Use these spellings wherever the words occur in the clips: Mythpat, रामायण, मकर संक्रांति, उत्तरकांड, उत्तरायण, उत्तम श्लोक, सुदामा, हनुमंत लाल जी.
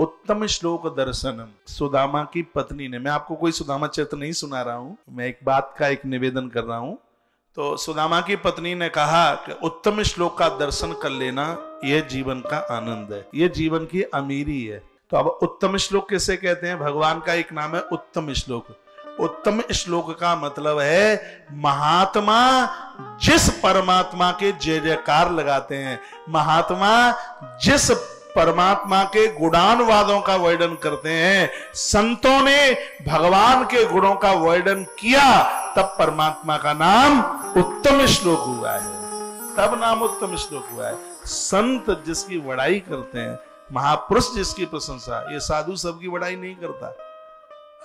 उत्तम श्लोक दर्शनम सुदामा की पत्नी ने, मैं आपको कोई सुदामा चरित्र नहीं सुना रहा हूं, मैं एक बात का एक निवेदन कर रहा हूं। तो सुदामा की पत्नी ने कहा कि उत्तम श्लोक का दर्शन कर लेना, यह जीवन का आनंद है, यह जीवन की अमीरी है। तो अब उत्तम श्लोक किसे कहते हैं? भगवान का एक नाम है उत्तम श्लोक। उत्तम श्लोक का मतलब है महात्मा जिस परमात्मा के जय जयकार लगाते हैं, महात्मा जिस परमात्मा के गुणानुवादों का वर्णन करते हैं, संतों ने भगवान के गुणों का वर्णन किया, तब परमात्मा का नाम उत्तम श्लोक हुआ है, तब नाम उत्तम श्लोक हुआ है। संत जिसकी बड़ाई करते हैं, महापुरुष जिसकी प्रशंसा, ये साधु सबकी बड़ाई नहीं करता।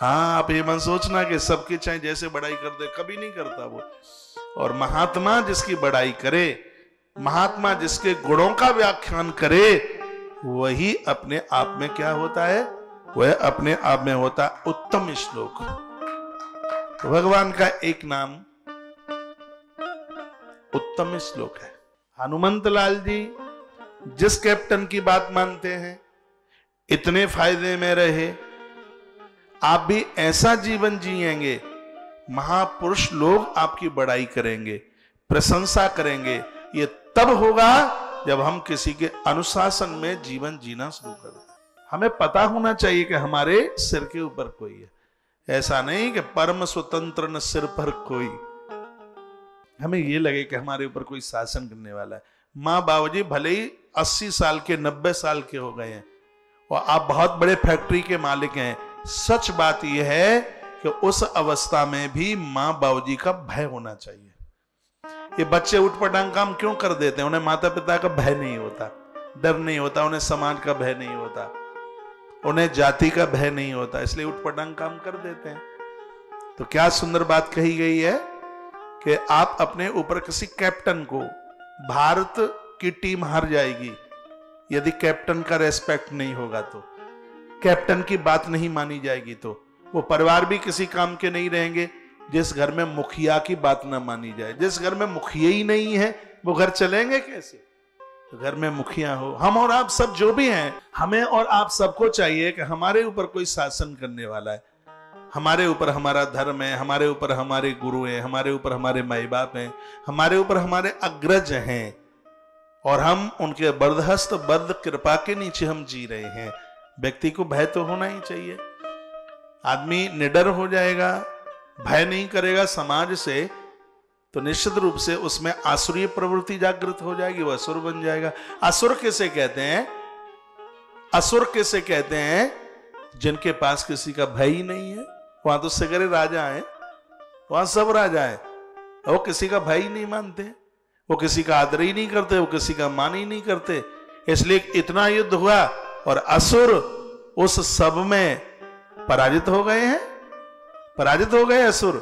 हाँ, आप ये मन सोचना कि सबके चाहे जैसे बड़ाई कर दे, कभी नहीं करता वो। और महात्मा जिसकी बड़ाई करे, महात्मा जिसके गुणों का व्याख्यान करे, वही अपने आप में क्या होता है? वह अपने आप में होता उत्तम श्लोक। भगवान का एक नाम उत्तम श्लोक है। हनुमंत लाल जी जिस कैप्टन की बात मानते हैं, इतने फायदे में रहे, आप भी ऐसा जीवन जिएंगे, महापुरुष लोग आपकी बड़ाई करेंगे, प्रशंसा करेंगे। ये तब होगा जब हम किसी के अनुशासन में जीवन जीना शुरू कर दें। हमें पता होना चाहिए कि हमारे सिर के ऊपर कोई है, ऐसा नहीं कि परम स्वतंत्र न सिर पर कोई। हमें ये लगे कि हमारे ऊपर कोई शासन करने वाला है। माँ बाबूजी भले ही 80 साल के 90 साल के हो गए हैं और आप बहुत बड़े फैक्ट्री के मालिक हैं, सच बात यह है कि उस अवस्था में भी माँ बाबूजी का भय होना चाहिए। ये बच्चे उठपटांग काम क्यों कर देते हैं? उन्हें माता पिता का भय नहीं होता, डर नहीं होता, उन्हें समाज का भय नहीं होता, उन्हें जाति का भय नहीं होता, इसलिए उठपटांग काम कर देते हैं। तो क्या सुंदर बात कही गई है कि आप अपने ऊपर किसी कैप्टन को, भारत की टीम हार जाएगी यदि कैप्टन का रेस्पेक्ट नहीं होगा, तो कैप्टन की बात नहीं मानी जाएगी, तो वो परिवार भी किसी काम के नहीं रहेंगे। जिस घर में मुखिया की बात ना मानी जाए, जिस घर में मुखिया ही नहीं है, वो घर चलेंगे कैसे? तो घर में मुखिया हो। हम और आप सब जो भी हैं, हमें और आप सबको चाहिए कि हमारे ऊपर कोई शासन करने वाला है। हमारे ऊपर हमारा धर्म है, हमारे ऊपर हमारे गुरु हैं, हमारे ऊपर हमारे माई बाप हैं, हमारे ऊपर हमारे अग्रज हैं, और हम उनके बर्दहस्त बद कृपा के नीचे हम जी रहे हैं। व्यक्ति को भय तो होना ही चाहिए। आदमी निडर हो जाएगा, भय नहीं करेगा समाज से, तो निश्चित रूप से उसमें आसुरी प्रवृत्ति जागृत हो जाएगी, वह असुर बन जाएगा। असुर किसे कहते हैं? असुर किसे कहते हैं? जिनके पास किसी का भय ही नहीं है। वहां तो सगरे राजा हैं, वहां सब राजा हैं, वो किसी का भय ही नहीं मानते, वो किसी का आदर ही नहीं करते, वो किसी का मान ही नहीं करते। इसलिए इतना युद्ध हुआ और असुर उस सब में पराजित हो गए हैं, पराजित हो गए असुर।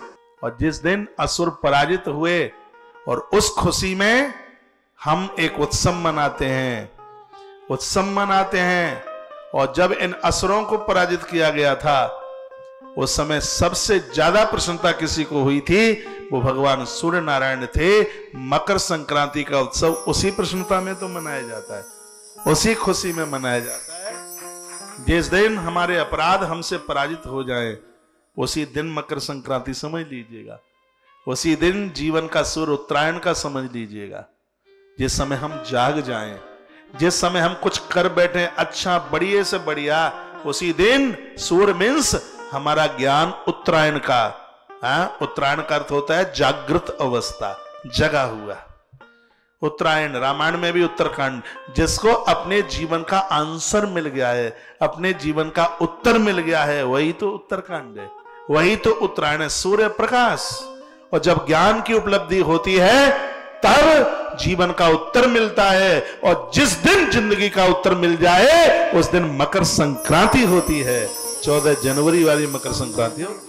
और जिस दिन असुर पराजित हुए, और उस खुशी में हम एक उत्सव मनाते हैं, उत्सव मनाते हैं। और जब इन असुरों को पराजित किया गया था, उस समय सबसे ज्यादा प्रसन्नता किसी को हुई थी, वो भगवान सूर्य नारायण थे। मकर संक्रांति का उत्सव उसी प्रसन्नता में तो मनाया जाता है, उसी खुशी में मनाया जाता है। जिस दिन हमारे अपराध हमसे पराजित हो जाए, उसी दिन मकर संक्रांति समझ लीजिएगा, उसी दिन जीवन का सूर्य उत्तरायण का समझ लीजिएगा। जिस समय हम जाग जाएं, जिस समय हम कुछ कर बैठे अच्छा बढ़िया से बढ़िया, उसी दिन सूर्य मीन्स हमारा ज्ञान उत्तरायण का, उत्तरायण का अर्थ होता है जागृत अवस्था, जगा हुआ। उत्तरायण, रामायण में भी उत्तरकांड, जिसको अपने जीवन का आंसर मिल गया है, अपने जीवन का उत्तर मिल गया है, वही तो उत्तरकांड है, वही तो उत्तरायण है, सूर्य प्रकाश। और जब ज्ञान की उपलब्धि होती है, तब जीवन का उत्तर मिलता है। और जिस दिन जिंदगी का उत्तर मिल जाए, उस दिन मकर संक्रांति होती है, 14 जनवरी वाली मकर संक्रांति।